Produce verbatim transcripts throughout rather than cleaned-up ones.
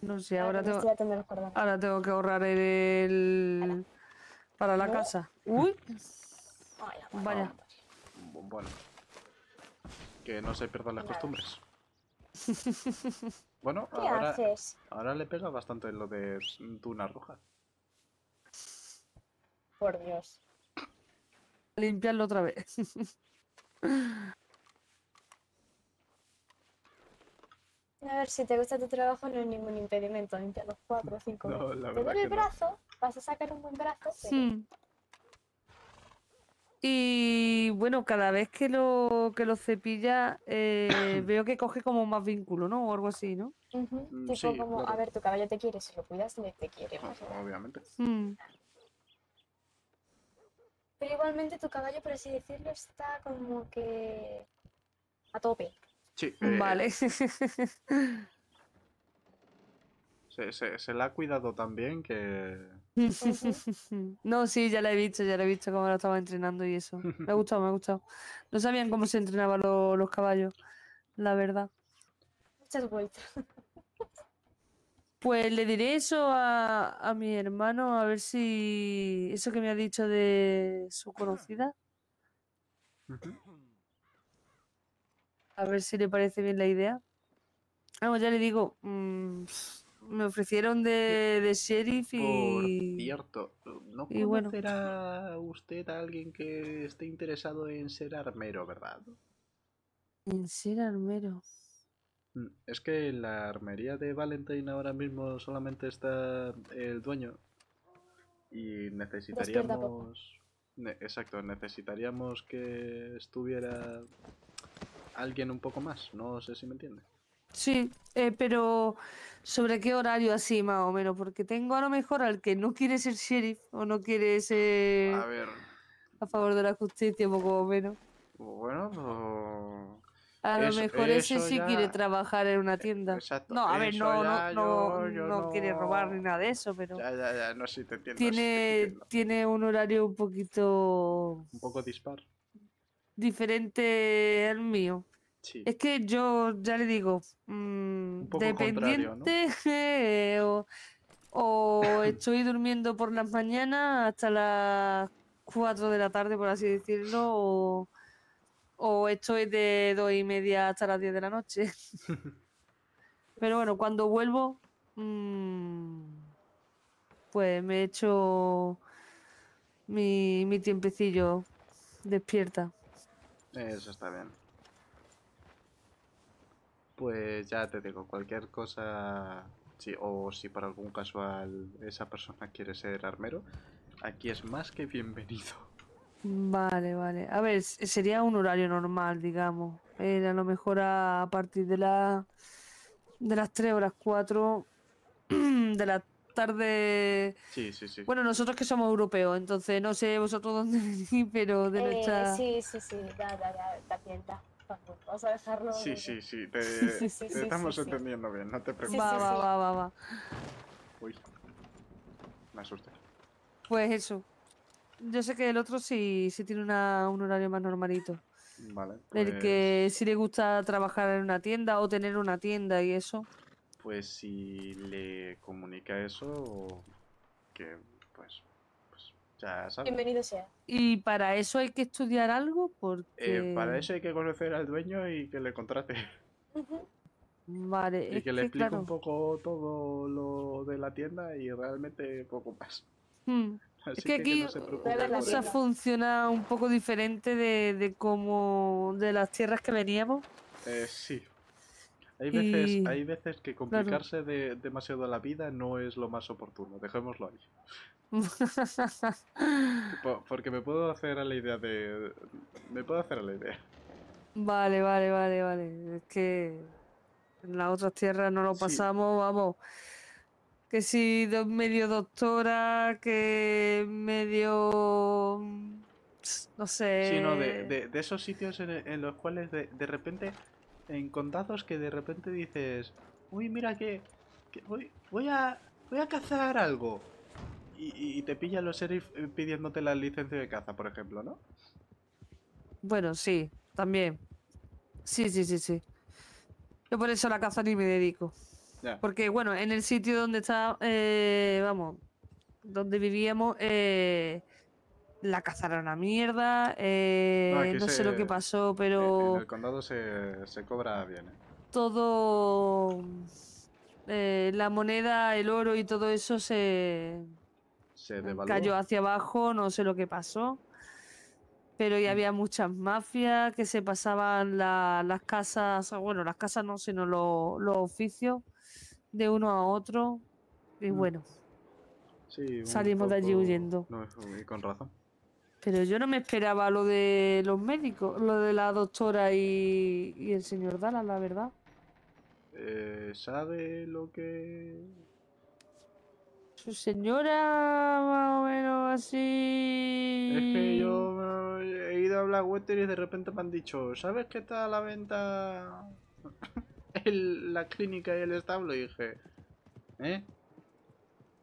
No sé, ahora, ahora, tengo... Tengo, ahora tengo que ahorrar el... Ala. Para la ¿No? casa. Uy. Vaya. Vaya. Bueno. Que no se pierdan las vale. costumbres. Bueno, ¿Qué ahora, haces? ahora le pega bastante lo de Duna Roja. Por Dios. Limpiarlo otra vez. A ver, si te gusta tu trabajo no es ningún impedimento limpiar los cuatro o cinco no, veces. Te duele el brazo, no. vas a sacar un buen brazo. Pero... Hmm. Y bueno, cada vez que lo que lo cepilla eh, veo que coge como más vínculo, ¿no? O algo así, ¿no? Uh-huh. mm, tipo sí, como, claro. a ver, tu caballo te quiere, si lo cuidas te quiere. Más ah, obviamente. Mm. Pero igualmente tu caballo, por así decirlo, está como que a tope. Sí, eh, vale. se, se, se la ha cuidado también que... No, sí, ya la he visto, ya la he visto cómo la estaba entrenando y eso. Me ha gustado, me ha gustado. No sabían cómo se entrenaban lo, los caballos, la verdad. Muchas vueltas. Pues le diré eso a, a mi hermano, a ver si... Eso que me ha dicho de su conocida. A ver si le parece bien la idea. Ah, pues ya le digo, mmm, me ofrecieron de, de sheriff y... Por cierto, ¿no conocerá bueno. usted a alguien que esté interesado en ser armero, verdad? ¿En ser armero? Es que en la armería de Valentine ahora mismo solamente está el dueño. Y necesitaríamos... Exacto, necesitaríamos que estuviera... alguien un poco más, no sé si me entiende. Sí, eh, pero ¿sobre qué horario así más o menos? Porque tengo a lo mejor al que no quiere ser sheriff o no quiere ser a, ver. a favor de la justicia, poco o menos. Bueno, pues... A lo eso, mejor eso ese sí ya... quiere trabajar en una tienda. Exacto. No, a ver, no, no, no, yo, yo no quiere robar ni nada de eso, pero... Ya, ya, ya, no sé si te entiendo. Tiene, si te entiendo. tiene un horario un poquito... Un poco dispar. Diferente al mío. Sí. Es que yo ya le digo, mmm, dependiente, ¿no? o, o estoy durmiendo por las mañanas hasta las cuatro de la tarde, por así decirlo, o, o estoy de dos y media hasta las diez de la noche. Pero bueno, cuando vuelvo, mmm, pues me echo mi, mi tiempecillo despierta. Eso está bien. Pues ya te digo, cualquier cosa, sí, o si por algún casual esa persona quiere ser armero, aquí es más que bienvenido. Vale, vale. A ver, sería un horario normal, digamos. Eh, a lo mejor a, a partir de, la, de las tres o las cuatro de la tarde... Sí, sí, sí. Bueno, nosotros que somos europeos, entonces no sé vosotros dónde venís, pero de eh, nuestra... Sí, sí, sí, da, da, da, da tienda. Vamos a dejarlo... Sí, de... sí, sí, te, sí, sí, sí, te sí, estamos sí, entendiendo sí. bien, no te preocupes. Va, sí, sí, va, sí. va, va, va. Uy, me asusté. Pues eso. Yo sé que el otro sí, sí tiene una, un horario más normalito. Vale, pues... El que sí le gusta trabajar en una tienda o tener una tienda y eso... Pues si le comunica eso, que pues, pues ya sabes. Bienvenido sea. ¿Y para eso hay que estudiar algo? Porque... Eh, para eso hay que conocer al dueño y que le contrate. Uh-huh. Vale. Y es que le explique claro. un poco todo lo de la tienda y realmente poco más. Hmm. Así es que, que aquí que no se preocupe la cosa funciona un poco diferente de, de como de las tierras que veníamos. Eh, sí. Hay veces, y... hay veces que complicarse claro. de, demasiado la vida no es lo más oportuno, dejémoslo ahí. Por, porque me puedo hacer a la idea de... Me puedo hacer a la idea. Vale, vale, vale, vale. Es que en las otras tierras no lo pasamos, sí. vamos. Que si dos, medio doctora, que medio... No sé... Sí, no, de, de, de esos sitios en, en los cuales de, de repente... En condados que de repente dices, uy, mira que, que voy, voy a voy a cazar algo. Y, y te pillan los sheriff pidiéndote la licencia de caza, por ejemplo, ¿no? Bueno, sí, también. Sí, sí, sí, sí. Yo por eso a la caza ni me dedico. Yeah. Porque, bueno, en el sitio donde está, eh, vamos, donde vivíamos, eh, la cazaron a mierda, eh, no, no sé se, lo que pasó, pero... En el condado se, se cobra bien. ¿Eh? Todo... Eh, la moneda, el oro y todo eso se... Se devaluó. Cayó hacia abajo, no sé lo que pasó. Pero ya había muchas mafias que se pasaban la, las casas, bueno, las casas no, sino los, los oficios de uno a otro. Y bueno, sí, salimos poco, de allí huyendo. No, y con razón. Pero yo no me esperaba lo de los médicos, lo de la doctora y, y el señor Dallas, la verdad. Eh, ¿Sabe lo que...? Su señora, más o menos así... Es que yo he ido a Blackwater y de repente me han dicho, ¿sabes que está a la venta el, la clínica y el establo? Y dije, ¿eh?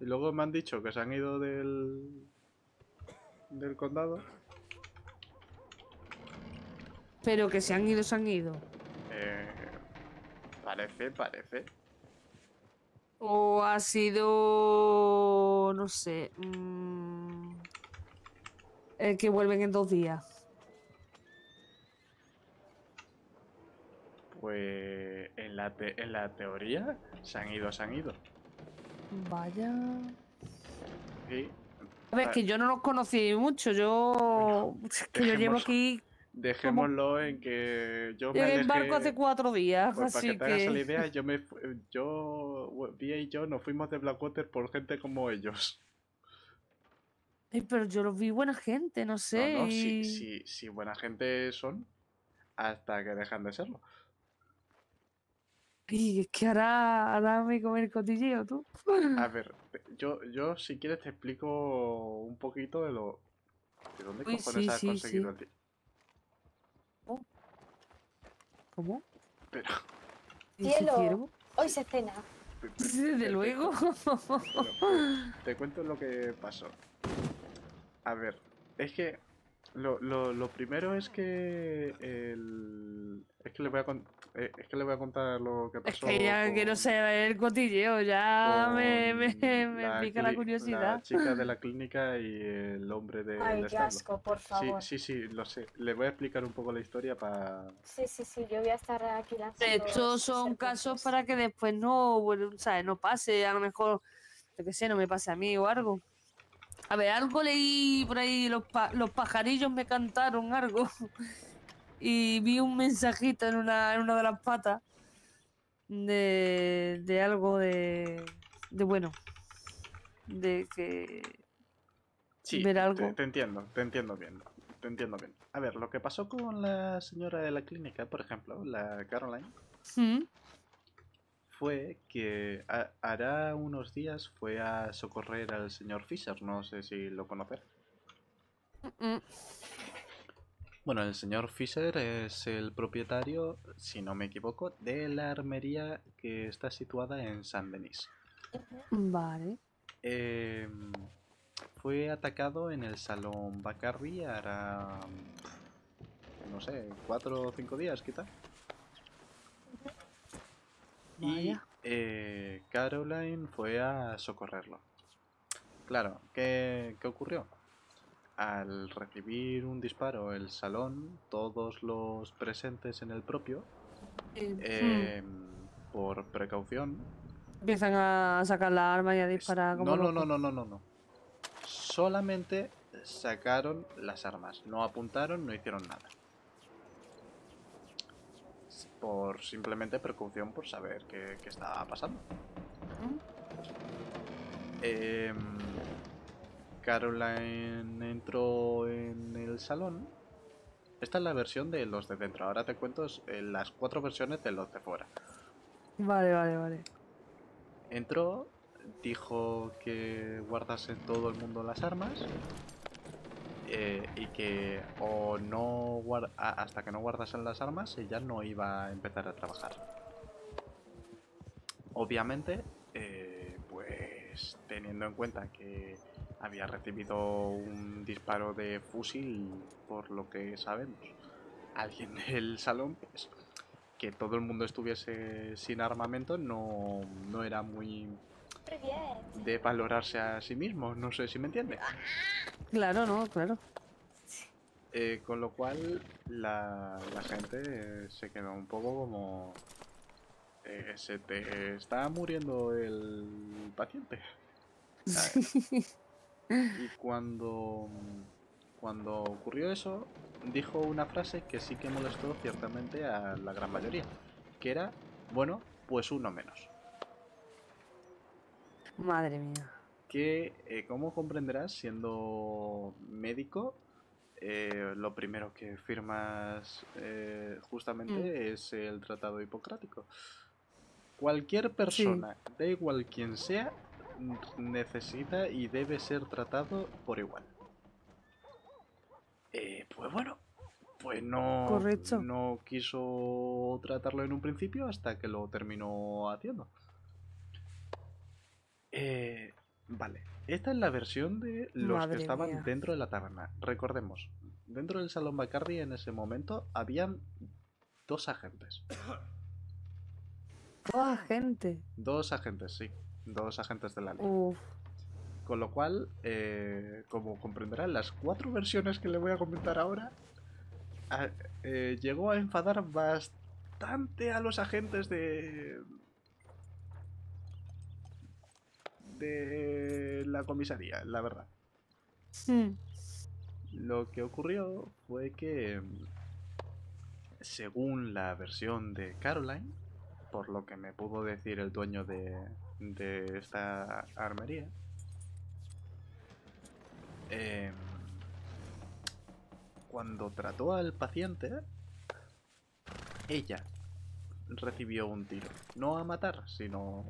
Y luego me han dicho que se han ido del... del condado. Pero que se han ido, se han ido. Eh, parece, parece. O ha sido... no sé... Mmm, eh, que vuelven en dos días. Pues... En la, te en la teoría se han ido, se han ido. Vaya... Sí. A ver, es que yo no los conocí mucho, yo... Bueno, es que yo llevo aquí... Dejémoslo ¿Cómo? en que yo me alejé, embarco hace cuatro días, pues, así para que, que... te hagas la idea, yo me, yo, Via y yo nos fuimos de Blackwater por gente como ellos. Ay, pero yo los vi buena gente, no sé. No, no, sí, sí, sí, buena gente son hasta que dejan de serlo. Y es que ahora, ahora me come el cotilleo, tú. A ver, yo, yo si quieres te explico un poquito de lo... ¿De dónde Uy, cojones sí, has sí, conseguido sí. el ¿Cómo? Pero... ¡Cielo! Hoy se cena. Desde luego. Pero, te cuento lo que pasó. A ver, es que... Lo, lo, lo primero es que... El, es, que le voy a con, eh, es que le voy a contar lo que pasó. Es que ya que no sé el cotilleo, ya me, me, me pica la curiosidad. La chica de la clínica y el hombre de... Ay, qué asco, por favor. Sí, sí, sí, lo sé. Le voy a explicar un poco la historia para... Sí, sí, sí, yo voy a estar aquí lanzando... Estos son casos para que después no, bueno, ¿sabes? No pase, a lo mejor, yo qué sé, no me pase a mí o algo. A ver, algo leí por ahí, los, pa los pajarillos me cantaron algo y vi un mensajito en una, en una de las patas de, de algo de, de bueno, de que... Sí, ver algo. Te, te entiendo, te entiendo bien, te entiendo bien. A ver, lo que pasó con la señora de la clínica, por ejemplo, la Caroline, ¿Mm? fue que a, hará unos días fue a socorrer al señor Fischer, no sé si lo conocerá. Mm-mm. Bueno, el señor Fischer es el propietario, si no me equivoco, de la armería que está situada en San Denis. Vale. Eh, fue atacado en el salón Bacardi hará, no sé, cuatro o cinco días, quizá. Y eh, Caroline fue a socorrerlo. Claro, ¿qué, ¿qué ocurrió? Al recibir un disparo el salón, todos los presentes en el propio, eh, mm. por precaución... Empiezan a sacar la arma y a disparar como... No, no, no, no, no, no, no. Solamente sacaron las armas, no apuntaron, no hicieron nada. Por simplemente precaución, por saber qué, qué estaba pasando. Eh, Caroline entró en el salón. Esta es la versión de los de dentro. Ahora te cuento las cuatro versiones de los de fuera. Vale, vale, vale. Entró, dijo que guardasen todo el mundo las armas. Eh, y que o no guarda, hasta que no guardasen las armas ella no iba a empezar a trabajar. Obviamente, eh, pues teniendo en cuenta que había recibido un disparo de fusil, por lo que sabemos, alguien del salón, pues que todo el mundo estuviese sin armamento no, no era muy de valorarse a sí mismo, no sé si me entiende. Claro, no, claro. Eh, con lo cual la, la gente se quedó un poco como... Eh, se te está muriendo el paciente. Y cuando, cuando ocurrió eso, dijo una frase que sí que molestó ciertamente a la gran mayoría, que era, bueno, pues uno menos. Madre mía. Que, eh, como comprenderás, siendo médico, eh, lo primero que firmas eh, justamente mm. es el Tratado Hipocrático. Cualquier persona, sí. da igual quien sea, necesita y debe ser tratado por igual. Eh, pues bueno, pues no, Correcto. no quiso tratarlo en un principio hasta que lo terminó haciendo. Eh, vale, esta es la versión de los Madre que estaban mía. dentro de la taberna. Recordemos, dentro del salón Bacardi en ese momento habían dos agentes. ¿Dos agentes? Dos agentes, sí. Dos agentes de la ley. Uf. Con lo cual, eh, como comprenderán, las cuatro versiones que le voy a comentar ahora a, eh, llegó a enfadar bastante a los agentes de... de la comisaría, la verdad. Sí. Lo que ocurrió fue que, según la versión de Caroline, por lo que me pudo decir el dueño de, de esta armería, Eh, cuando trató al paciente, ella recibió un tiro. No a matar, sino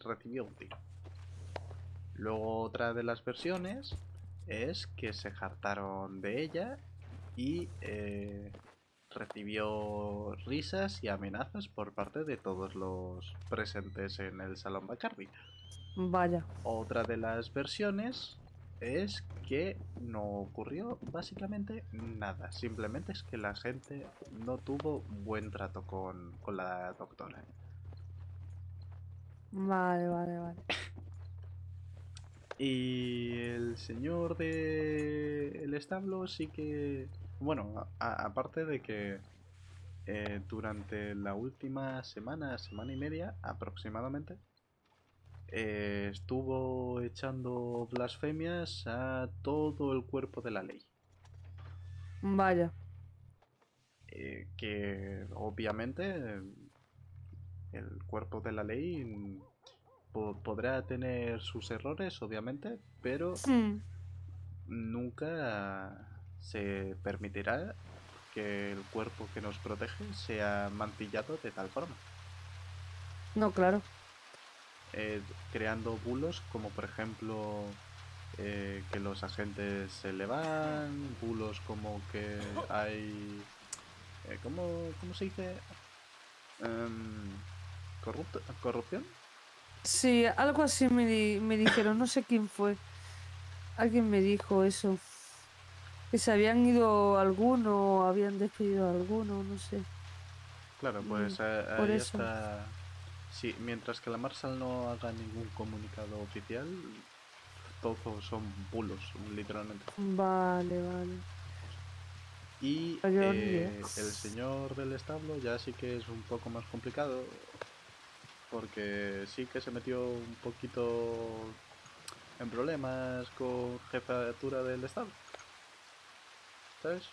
recibió un tiro. Luego otra de las versiones es que se hartaron de ella y eh, recibió risas y amenazas por parte de todos los presentes en el salón Bacardi. Vaya. Otra de las versiones es que no ocurrió básicamente nada. Simplemente es que la gente no tuvo buen trato con, con la doctora. Vale, vale, vale. Y el señor del establo sí que... Bueno, aparte de que eh, durante la última semana, semana y media aproximadamente, Eh, estuvo echando blasfemias a todo el cuerpo de la ley. Vaya. Eh, que obviamente el cuerpo de la ley po podrá tener sus errores, obviamente, pero sí. nunca se permitirá que el cuerpo que nos protege sea mantillado de tal forma. No, claro. Eh, creando bulos como por ejemplo eh, que los agentes se le van, bulos como que hay eh, ¿cómo, ¿cómo se dice? Um, ¿corrupto, ¿corrupción? Sí, algo así me, di me dijeron, no sé quién fue, alguien me dijo eso, que se habían ido algunos, habían despedido a algunos, no sé. Claro, pues mm, a, por ahí eso. Está... Sí, mientras que la Marshall no haga ningún comunicado oficial, todos son bulos, literalmente. Vale, vale. Y eh, el señor del establo ya sí que es un poco más complicado, porque sí que se metió un poquito en problemas con jefatura del establo, ¿sabes?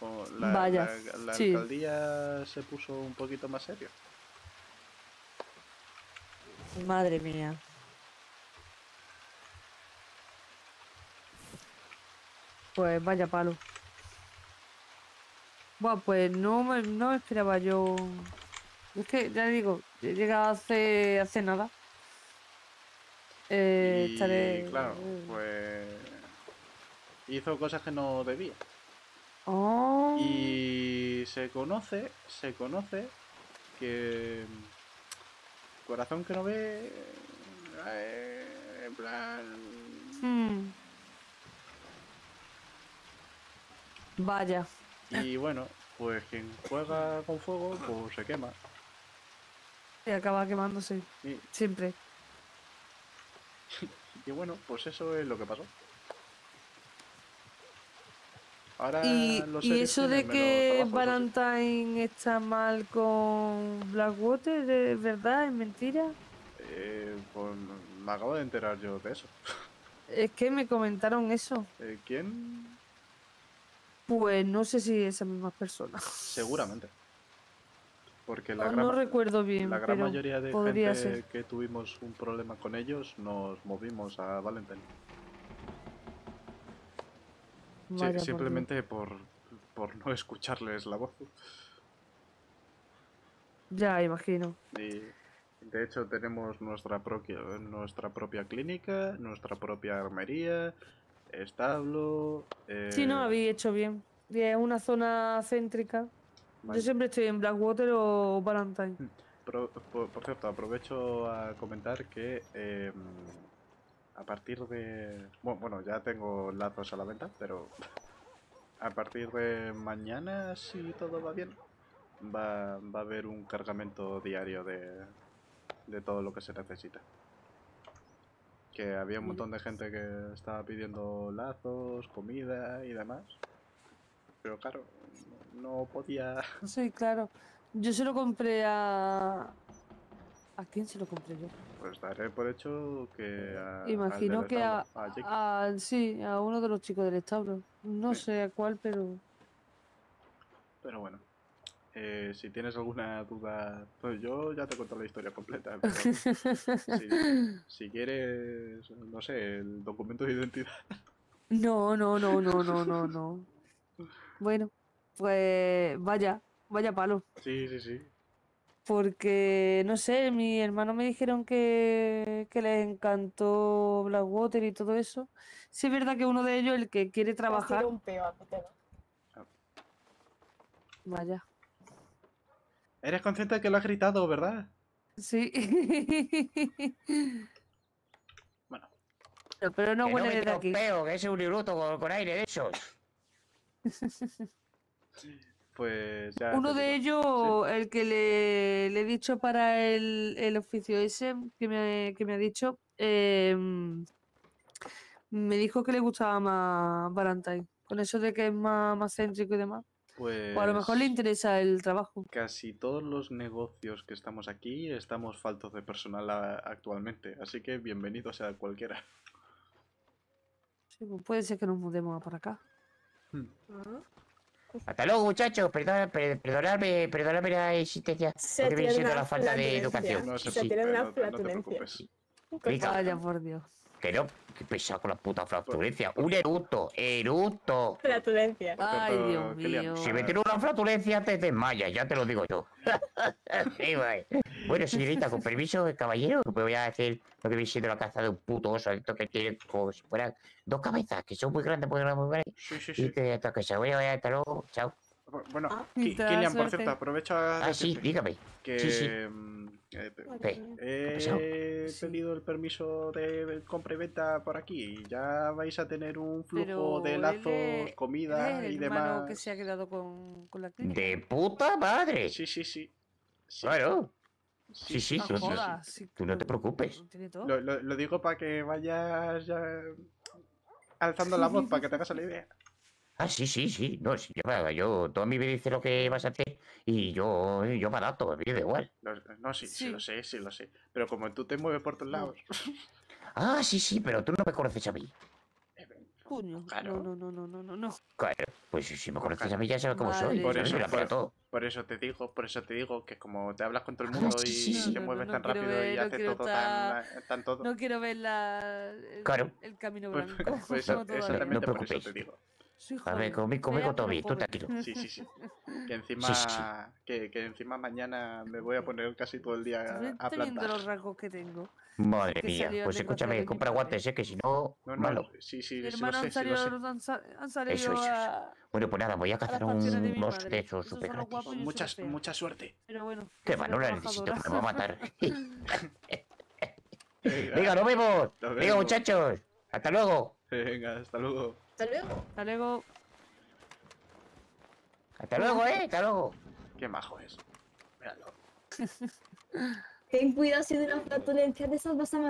Con la, Vaya, la, la sí. alcaldía se puso un poquito más serio. Madre mía. Pues vaya palo. Bueno, pues no me, no esperaba yo. Es que ya digo, he llegado hace, hace nada. Eh, y, estaré... Claro, pues hizo cosas que no debía. Oh. Y se conoce, se conoce que... Corazón que no ve, en plan... Hmm. Vaya. Y bueno, Pues quien juega con fuego, pues se quema. Y acaba quemándose. Y... siempre. Y bueno, pues eso es lo que pasó. Ahora y, los y eso de que Valentine está mal con Blackwater, ¿es verdad? ¿Es mentira? Eh, pues me acabo de enterar yo de eso. Es que me comentaron eso. Eh, ¿Quién? Pues no sé si esas mismas personas. Seguramente. Porque la no, gran, no recuerdo bien, la gran pero mayoría de gente ser. que tuvimos un problema con ellos nos movimos a Valentine. Sí, simplemente por, por no escucharles la voz. Ya, imagino. Y de hecho tenemos nuestra propia, nuestra propia clínica, nuestra propia armería, establo... Eh... Sí, no, habéis hecho bien. Es una zona céntrica. Vale. Yo siempre estoy en Blackwater o Valentine. Por, por, por cierto, aprovecho a comentar que... Eh, a partir de... Bueno, ya tengo lazos a la venta, pero... A partir de mañana, si todo va bien, va, va a haber un cargamento diario de, de todo lo que se necesita. Que había un montón de gente que estaba pidiendo lazos, comida y demás. Pero claro, no podía... Sí, claro. Yo se lo compré a... ¿A quién se lo compré yo? Pues daré por hecho que a... Imagino que a, a, a... Sí, a uno de los chicos del establo. No sí. sé a cuál, pero... Pero bueno. Eh, si tienes alguna duda... Pues yo ya te he contado la historia completa. Pero si, si quieres... No sé, el documento de identidad. No, no, no, no, no, no, no. Bueno, pues... Vaya, vaya palo. Sí, sí, sí. Porque, no sé, mi hermano me dijeron que, que les encantó Blackwater y todo eso. Sí es verdad que uno de ellos, el que quiere trabajar... Un peo a ah. Vaya. Eres consciente de que lo has gritado, ¿verdad? Sí. Bueno. Pero, pero no huele desde aquí. Que no me peo, que es un libruto con, con aire de esos. Pues ya uno de ellos, sí. el que le, le he dicho para el, el oficio ese que me, que me ha dicho, eh, me dijo que le gustaba más Valentine, con eso de que es más, más céntrico y demás. Pues o a lo mejor le interesa el trabajo. Casi todos los negocios que estamos aquí estamos faltos de personal a, actualmente, así que bienvenido sea cualquiera. Sí, pues puede ser que nos mudemos para acá. Hmm. ¿Ah? Hasta luego, muchachos. Perdón, perdonadme, perdonadme la existencia. Se porque viene siendo la falta de educación. No, se sí, tiene una flatulencia. No te preocupes. Vaya, por Dios. Que no, que pesado con la puta flatulencia. Un eructo, eructo. Flatulencia. Ay, Dios mío. Si me tiene una flatulencia, te desmayas, ya te lo digo yo. Bueno, señorita, con permiso, caballero, me voy a decir lo que viene siendo la caza de un puto oso. Esto que tiene como si fueran dos cabezas, que son muy grandes, muy grandes, muy grandes. Sí, sí, sí. Y te toca esa. Voy a ver, hasta luego, chao. Bueno, ah, Kilian, por cierto, aprovecho a... Ah, sí, dígame. Que sí, sí. Eh, eh, he pedido el permiso de compra y venta por aquí. Ya vais a tener un flujo Pero de lazos, él, comida él y demás. Que se ha quedado con, con la clínica. ¡De puta madre! Sí, sí, sí. sí. Claro. Sí, sí, sí. No, no, no, sí. Tú no te preocupes. Lo, lo, lo digo para que vayas ya alzando la voz, para que te hagas la idea. Ah, sí, sí, sí. No, sí, yo, yo todo mi vida dice lo que vas a hacer y yo, yo me adapto, me da igual. No, no sí, sí, sí, lo sé, sí, lo sé. Pero como tú te mueves por todos lados. Ah, sí, sí, pero tú no me conoces a mí. Coño, claro. No, no, no, no, no, no. Claro, pues si me conoces claro. a mí ya sabes cómo vale. soy. Por eso, por, por eso te digo, por eso te digo que como te hablas con todo el mundo ah, sí, sí, y sí. te no, mueves no, no tan rápido ver, y no haces todo estar... tan, tan todo. No quiero ver la... el, claro. el camino blanco. Pues, pues, no, exactamente no por eso te digo. Sí, a ver, conmigo, conmigo Toby, tú tranquilo. Sí, sí, sí. Que encima, sí, sí. Que, que encima mañana me voy a poner casi todo el día a, a plantar. Los rasgos que tengo. Madre que mía, pues escúchame, compra guantes, ¿eh? Que si no, no, no malo. Sí, sí, sí, lo sé, sí, lo sé. Han salido eso, eso. A... Bueno, pues nada, voy a cazar a un, unos de esos súper gratis. Muchas, mucha suerte. Pero bueno. Qué mal, no la necesito, me va a matar. Venga, nos vemos. Venga, muchachos. Hasta luego. Venga, hasta luego. Hasta luego. Hasta luego. Hasta luego, eh, hasta luego. Qué majo es. Míralo. Ten cuidado si de una flatulencia de esas vas a matar.